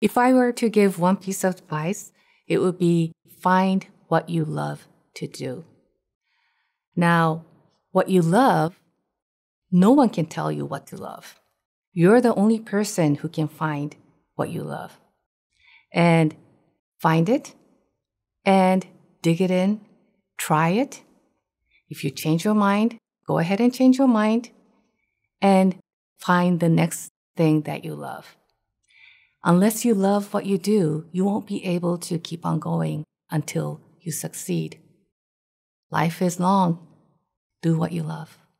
If I were to give one piece of advice, it would be find what you love to do. Now, what you love, no one can tell you what to love. You're the only person who can find what you love. And find it, and dig it in, try it. If you change your mind, go ahead and change your mind, and find the next thing that you love. Unless you love what you do, you won't be able to keep on going until you succeed. Life is long. Do what you love.